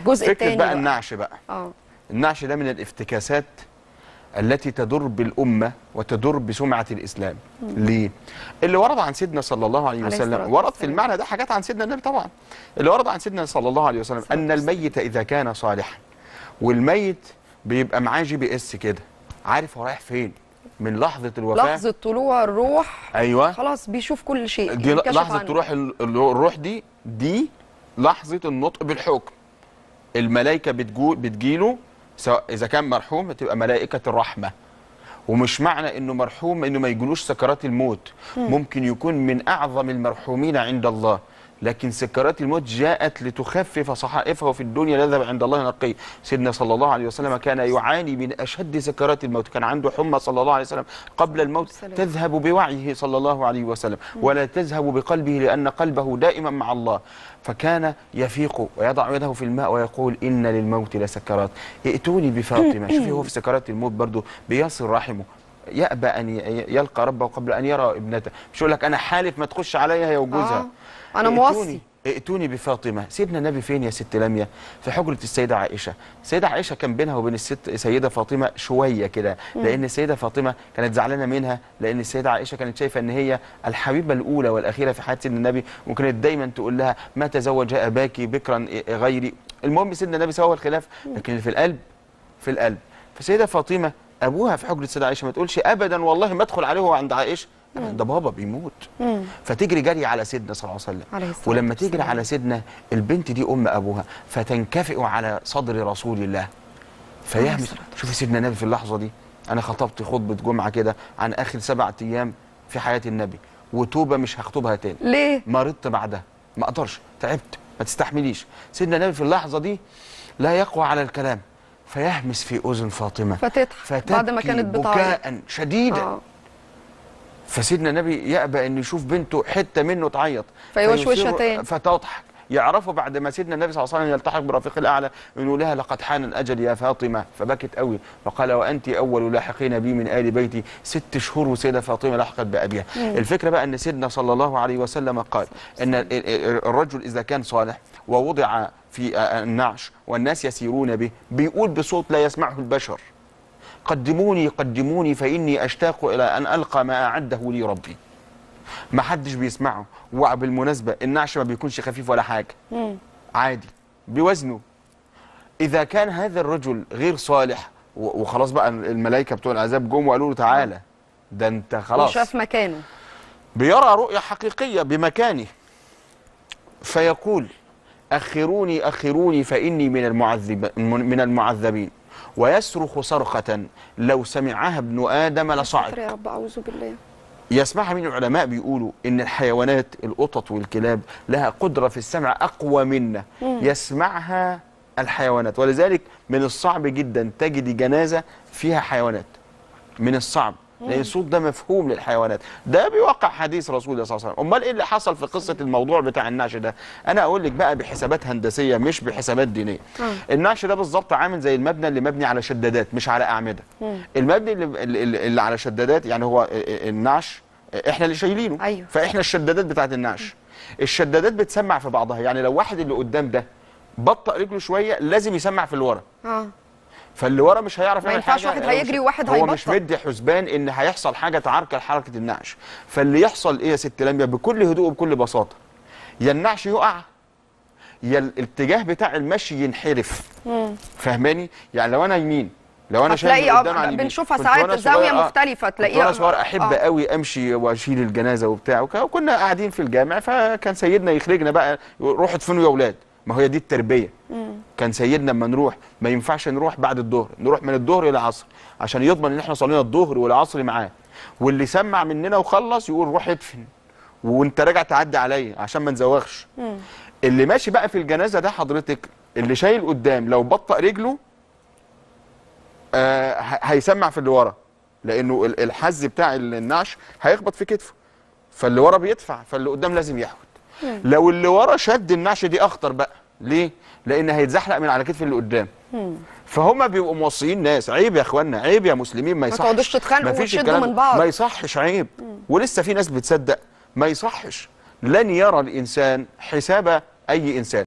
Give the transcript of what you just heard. الجزء الثاني بقى النعش بقى. النعش ده من الافتكاسات التي تضر بالأمة وتضر بسمعة الإسلام. ليه؟ اللي ورد عن سيدنا صلى الله عليه وسلم، ورد في المعنى ده حاجات عن سيدنا النبي طبعا، اللي ورد عن سيدنا صلى الله عليه وسلم أن الميت إذا كان صالحا، والميت بيبقى معاه GPS كده، عارف هو رايح فين من لحظة الوفاة، لحظة طلوع الروح. أيوة خلاص بيشوف كل شيء، دي لحظة طلوع الروح، دي لحظة النطق بالحكم. الملائكة بتجيله، سواء إذا كان مرحوم تبقى ملائكة الرحمة، ومش معنى إنه مرحوم إنه ما يجلوش سكرات الموت، ممكن يكون من أعظم المرحومين عند الله، لكن سكرات الموت جاءت لتخفف صحائفه في الدنيا لذب عند الله نقي. سيدنا صلى الله عليه وسلم كان يعاني من أشد سكرات الموت، كان عنده حمى صلى الله عليه وسلم قبل الموت تذهب بوعيه صلى الله عليه وسلم ولا تذهب بقلبه، لأن قلبه دائما مع الله، فكان يفيق ويضع يده في الماء ويقول إن للموت لسكرات، ائتوني بفاطمة. شوفي هو في سكرات الموت برضه بيصل رحمه، يأبى أن يلقى ربه قبل أن يرى ابنته، مش يقول لك أنا حالف ما تخش عليها يا وجوزها، أنا موصي ائتوني بفاطمة. سيدنا النبي فين يا ست لمياء؟ في حجرة السيدة عائشة. السيدة عائشة كان بينها وبين السيدة فاطمة شوية كده، لأن السيدة فاطمة كانت زعلانة منها، لأن السيدة عائشة كانت شايفة إن هي الحبيبة الأولى والأخيرة في حياة سيدنا النبي، وكانت دايما تقول لها ما تزوج أباكي بكرا غيري. المهم سيدنا النبي سوى الخلاف، لكن في القلب في القلب. فالسيدة فاطمة أبوها في حجرة السيدة عائشة ما تقولش أبدا والله ما أدخل عليه عند عائشة، ده بابا بيموت. فتجري جري على سيدنا صلى الله عليه وسلم، ولما تجري على سيدنا البنت دي أم أبوها، فتنكفئ على صدر رسول الله فيهمس. شوفي سيدنا النبي في اللحظة دي، أنا خطبت خطبة جمعة كده عن آخر 7 أيام في حياة النبي، وتوبة مش هخطبها تاني. ليه؟ مرضت بعدها، ما أقدرش، تعبت، ما تستحمليش. سيدنا النبي في اللحظة دي لا يقوى على الكلام، فيهمس في أذن فاطمة فتضحك بعد ما كانت بكاء شديدا. فسيدنا النبي يأبى أن يشوف بنته حتة منه تعيط، فيوشوشها تاني فتضحك. يعرفوا بعد ما سيدنا النبي صلى الله عليه وسلم يلتحق برفيق الأعلى يقول لها لقد حان الأجل يا فاطمة، فبكت قوي وقال وأنت أول لاحقين بي من آل بيتي، 6 شهور وسيدة فاطمة لحقت بأبيها. الفكرة بقى أن سيدنا صلى الله عليه وسلم قال أن الرجل إذا كان صالح ووضع في النعش والناس يسيرون به، بيقول بصوت لا يسمعه البشر قدموني قدموني فإني أشتاق إلى أن ألقى ما أعده لي ربي. ما حدش بيسمعه، وبالمناسبة النعش ما بيكونش خفيف ولا حاجة، عادي بوزنه. إذا كان هذا الرجل غير صالح وخلاص بقى الملائكة بتوع العذاب جم وقالوا له تعالى، ده أنت خلاص شاف مكانه، بيرى رؤية حقيقية بمكانه، فيقول أخروني أخروني فإني من المعذبين، ويصرخ صرخة لو سمعها ابن آدم لصعق. يا رب أعوذ بالله. يسمعها من العلماء، بيقولوا إن الحيوانات القطط والكلاب لها قدرة في السمع أقوى منا، يسمعها الحيوانات، ولذلك من الصعب جدا تجد جنازة فيها حيوانات، من الصعب، لأن الصوت ده مفهوم للحيوانات، ده بيوقع حديث رسول الله صلى الله عليه وسلم. أمال إيه اللي حصل في قصة الموضوع بتاع النعش ده؟ أنا أقول لك بقى بحسابات هندسية مش بحسابات دينية. النعش ده بالظبط عامل زي المبنى اللي مبني على شدادات مش على أعمدة. المبني اللي على شدادات، يعني هو النعش إحنا اللي شايلينه، أيوه. فإحنا الشدادات بتاعت النعش، الشدادات بتسمع في بعضها، يعني لو واحد اللي قدام ده بطأ رجله شوية لازم يسمع في اللي ورا. فاللي ورا مش هيعرف يعمل حاجه، ما ينفعش واحد هيجري وواحد هيبطل، هو مش مدي حسبان ان هيحصل حاجه تعركل حركه النعش. فاللي يحصل ايه يا ست لمياء بكل هدوء وبكل بساطه؟ يا النعش يقع، يا الاتجاه بتاع المشي ينحرف. فاهماني؟ يعني لو انا يمين، لو انا شايف قدام على اليمين، بنشوفها ساعات زاويه مختلفه، تلاقيها انا صور احب قوي امشي واشيل الجنازه وبتاع، وكنا قاعدين في الجامع، فكان سيدنا يخرجنا بقى روحوا ادفنوا يا اولاد. ما هي دي التربيه. كان سيدنا لما نروح ما ينفعش نروح بعد الظهر، نروح من الظهر الى العصر عشان يضمن ان احنا صلينا الظهر والعصر معاه، واللي سمع مننا وخلص يقول روح ادفن وانت راجع تعدي عليا عشان ما نزوغش. اللي ماشي بقى في الجنازه ده حضرتك اللي شايل قدام لو بطأ رجله هيسمع في اللي ورا، لانه الحز بتاع النعش هيخبط في كتفه، فاللي ورا بيدفع، فاللي قدام لازم يحود. لو اللي ورا شد النعش دي اخطر بقى، ليه؟ لان هيتزحلق من على كتف اللي قدام. فهم بيبقوا موصيين ناس، عيب يا اخوانا، عيب يا مسلمين، ما يصحش، ما تقعدوش تتخانقوا وتشدوا من بعض، ما يصحش، عيب. ولسه في ناس بتصدق، ما يصحش. لن يرى الانسان حساب اي انسان.